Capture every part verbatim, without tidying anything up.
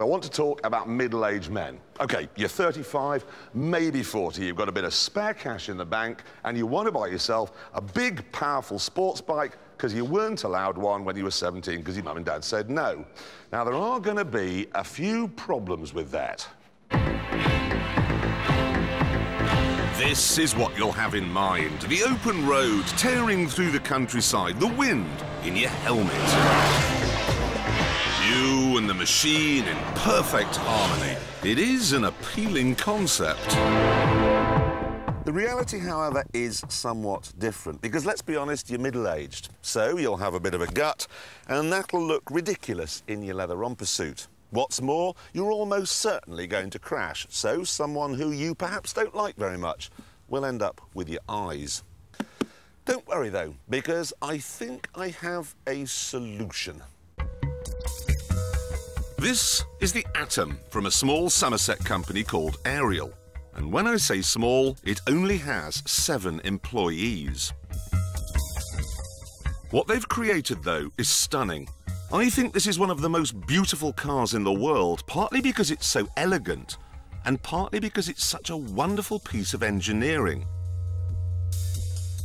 I want to talk about middle-aged men. Okay, you're thirty-five, maybe forty, you've got a bit of spare cash in the bank, and you want to buy yourself a big, powerful sports bike because you weren't allowed one when you were seventeen because your mum and dad said no. Now, there are going to be a few problems with that. This is what you'll have in mind. The open road, tearing through the countryside, the wind in your helmet. You and the machine in perfect harmony. It is an appealing concept. The reality, however, is somewhat different, because let's be honest, you're middle-aged, so you'll have a bit of a gut, and that'll look ridiculous in your leather romper suit. What's more, you're almost certainly going to crash, so someone who you perhaps don't like very much will end up with your eyes. Don't worry, though, because I think I have a solution. This is the Atom from a small Somerset company called Ariel. And when I say small, it only has seven employees. What they've created, though, is stunning. I think this is one of the most beautiful cars in the world, partly because it's so elegant and partly because it's such a wonderful piece of engineering.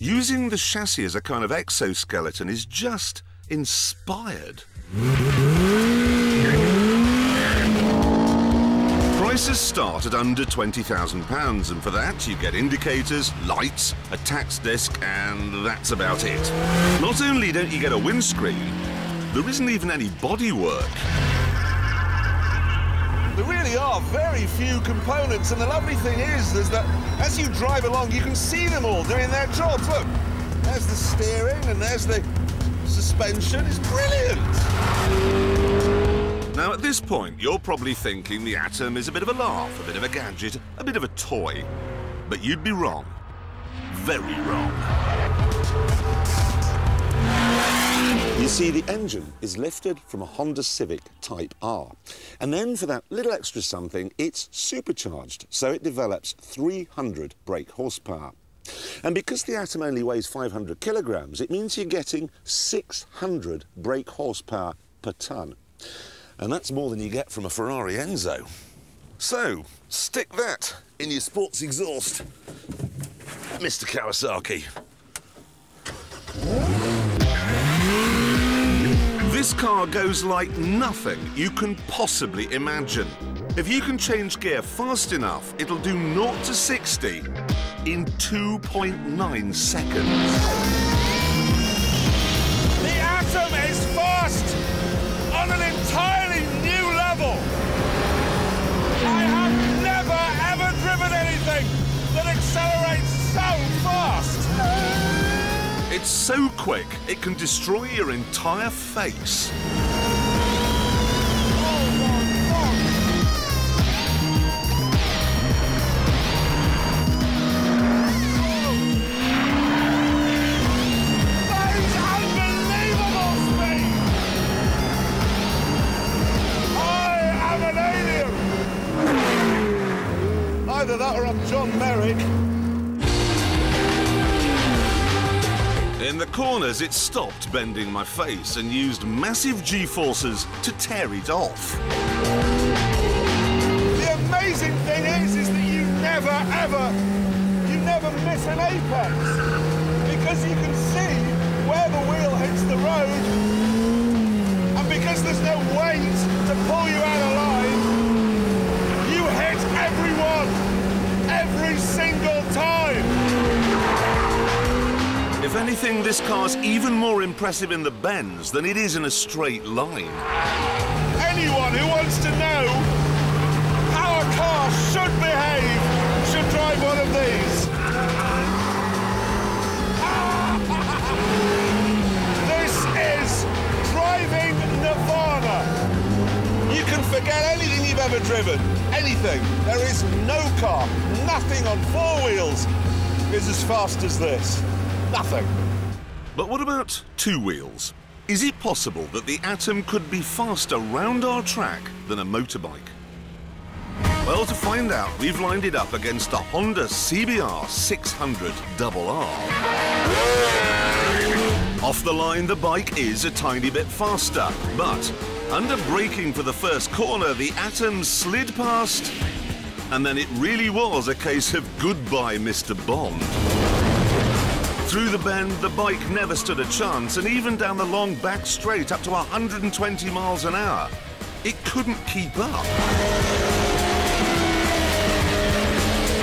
Using the chassis as a kind of exoskeleton is just inspired. Prices start at under twenty thousand pounds, and for that you get indicators, lights, a tax disc, and that's about it. Not only don't you get a windscreen, there isn't even any bodywork. There really are very few components, and the lovely thing is, is that as you drive along you can see them all doing their jobs. Look, there's the steering and there's the suspension. It's brilliant! Now, at this point, you're probably thinking the Atom is a bit of a laugh, a bit of a gadget, a bit of a toy. But you'd be wrong. Very wrong. You see, the engine is lifted from a Honda Civic Type R. And then, for that little extra something, it's supercharged, so it develops three hundred brake horsepower. And because the Atom only weighs five hundred kilograms, it means you're getting six hundred brake horsepower per tonne. And that's more than you get from a Ferrari Enzo. So, stick that in your sports exhaust, Mister Kawasaki. This car goes like nothing you can possibly imagine. If you can change gear fast enough, it'll do zero to sixty in two point nine seconds. The Atom is fast on an entire I have never, ever driven anything that accelerates so fast! It's so quick, it can destroy your entire face. In the corners, it stopped bending my face and used massive G-forces to tear it off. The amazing thing is, is that you never, ever, you never miss an apex, because you can see where the wheel hits the road, and because there's no weight to pull you out alive, you hit everyone. Every single time! If anything, this car's even more impressive in the bends than it is in a straight line. Anyone who wants to know how a car should behave should drive one of these. This is driving nirvana. You can forget anything you've ever driven. Anything. There is no car, nothing on four wheels is as fast as this. Nothing. But what about two wheels? Is it possible that the Atom could be faster round our track than a motorbike? Well, to find out, we've lined it up against the Honda C B R six hundred R R. Off the line, the bike is a tiny bit faster, but Under braking for the first corner, the Atom slid past, and then it really was a case of goodbye, Mister Bond. Through the bend, the bike never stood a chance, and even down the long back straight up to one hundred twenty miles an hour, it couldn't keep up.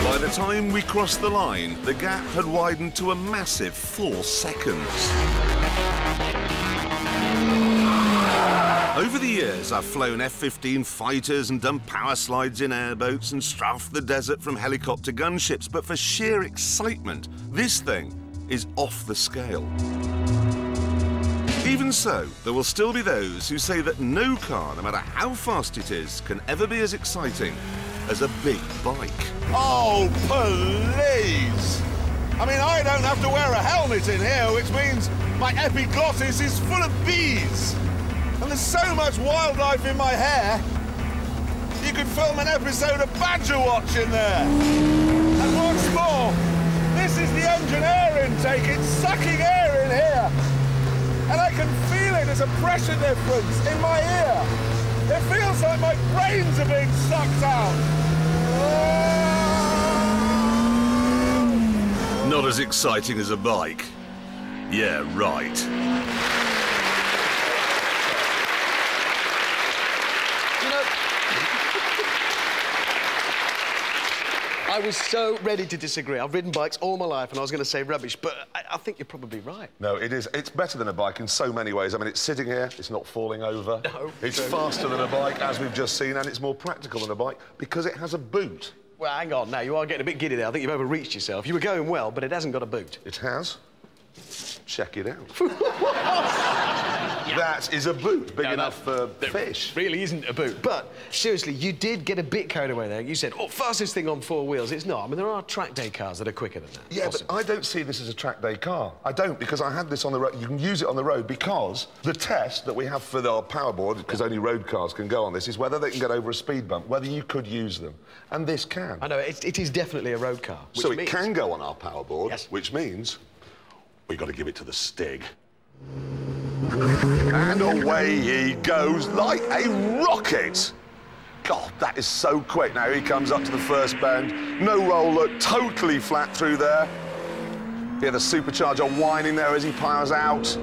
By the time we crossed the line, the gap had widened to a massive four seconds. Over the years, I've flown F fifteen fighters and done power slides in airboats and strafed the desert from helicopter gunships, but for sheer excitement, this thing is off the scale. Even so, there will still be those who say that no car, no matter how fast it is, can ever be as exciting as a big bike. Oh, please! I mean, I don't have to wear a helmet in here, which means my epiglottis is full of bees. And there's so much wildlife in my hair, you could film an episode of Badger Watch in there. And what's more, this is the engine intake. It's sucking air in here. And I can feel it as a pressure difference in my ear. It feels like my brains are being sucked out. Not as exciting as a bike. Yeah, right. I was so ready to disagree. I've ridden bikes all my life and I was going to say rubbish, but I, I think you're probably right. No, it is. It's better than a bike in so many ways. I mean, it's sitting here, it's not falling over. No. It's true. Faster than a bike, as we've just seen, and it's more practical than a bike because it has a boot. Well, hang on now, you are getting a bit giddy there. I think you've overreached yourself. You were going well, but it hasn't got a boot. It has. Check it out. That is a boot big no, enough for fish. Really isn't a boot. But seriously, you did get a bit carried away there. You said, oh, fastest thing on four wheels. It's not. I mean, there are track day cars that are quicker than that. Yeah, possibly. But I don't see this as a track day car. I don't, because I had this on the road. You can use it on the road because the test that we have for our power board, because only road cars can go on this, is whether they can get over a speed bump, whether you could use them. And this can. I know, it, it is definitely a road car. So it means... can go on our power board, yes. Which means we've got to give it to the Stig. And away he goes like a rocket. God, that is so quick. Now he comes up to the first bend. No roller, totally flat through there. Hear the supercharger whining there as he powers out.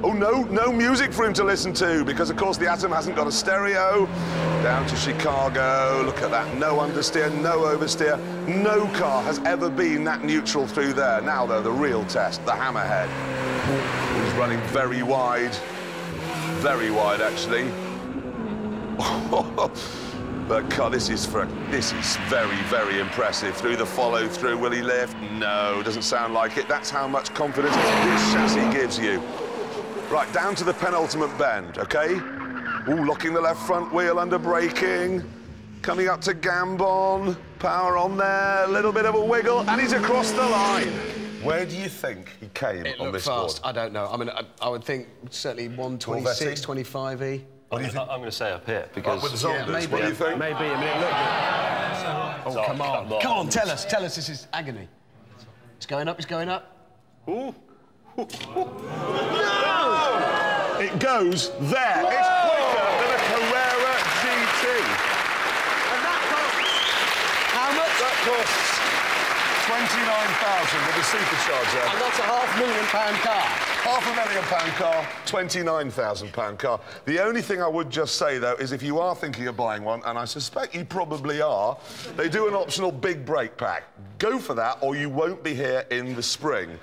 Oh, no, no music for him to listen to because, of course, the Atom hasn't got a stereo. Down to Chicago. Look at that. No understeer, no oversteer. No car has ever been that neutral through there. Now, though, the real test, the Hammerhead. He's running very wide. Very wide, actually. But, God, this is, for, this is very, very impressive. Through the follow-through, will he lift? No, doesn't sound like it. That's how much confidence this chassis gives you. Right, down to the penultimate bend, OK? Ooh, locking the left front wheel under braking. Coming up to Gambon. Power on there, a little bit of a wiggle, and he's across the line. Where do you think he came it on this fast. Board? I don't know. I mean, I, I would think certainly one twenty-six, twenty-five E. What do you think? I'm going to say up here, because... Oh, with the yeah, maybe, what do you think? Maybe, I mean, it looked... Oh, oh, come on. Come on, come on, tell us, tell us this is agony. It's going up, it's going up. Ooh. Ooh. No! It goes there. Whoa! It's quicker than a Carrera G T. And that costs... How much? That costs twenty-nine thousand with a supercharger. And that's a half million pound car. Half a million pound car, twenty-nine thousand pound car. The only thing I would just say, though, is if you are thinking of buying one, and I suspect you probably are, they do an optional big brake pack. Go for that, or you won't be here in the spring.